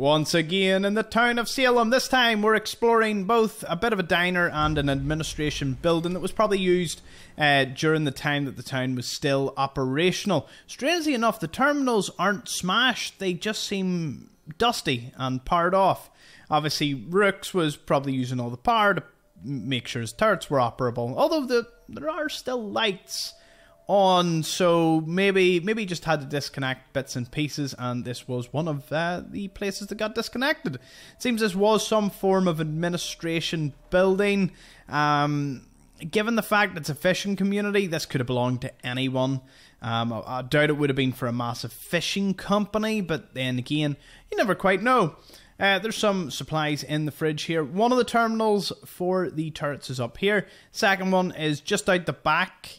Once again in the town of Salem, this time we're exploring both a bit of a diner and an administration building that was probably used during the time that the town was still operational. Strangely enough, the terminals aren't smashed, they just seem dusty and powered off. Obviously Rooks was probably using all the power to make sure his turrets were operable, although there are still lights on, so maybe just had to disconnect bits and pieces, and this was one of the places that got disconnected. It seems this was some form of administration building. Given the fact it's a fishing community, this could have belonged to anyone. I doubt it would have been for a massive fishing company, but then again, you never quite know. There's some supplies in the fridge here. One of the terminals for the turrets is up here. Second one is just out the back.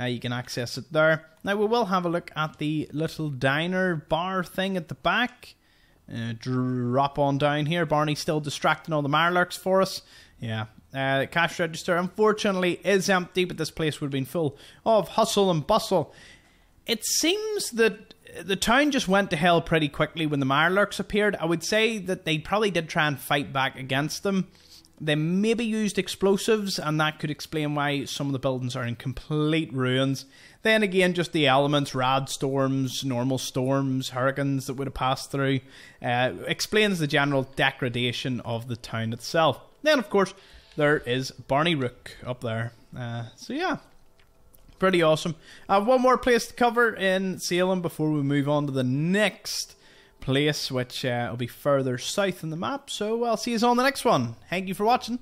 You can access it there. Now we will have a look at the little diner bar thing at the back. Drop on down here. Barney's still distracting all the Mirelurks for us. Yeah. The cash register unfortunately is empty, but this place would have been full of hustle and bustle. It seems that the town just went to hell pretty quickly when the Mirelurks appeared. I would say that they probably did try and fight back against them. They maybe used explosives, and that could explain why some of the buildings are in complete ruins. Then again, just the elements, rad storms, normal storms, hurricanes that would have passed through, explains the general degradation of the town itself. Then, of course, there is Barney Rook up there. So, yeah, pretty awesome. One more place to cover in Salem before we move on to the next place, which will be further south in the map. So I'll see you on the next one. Thank you for watching.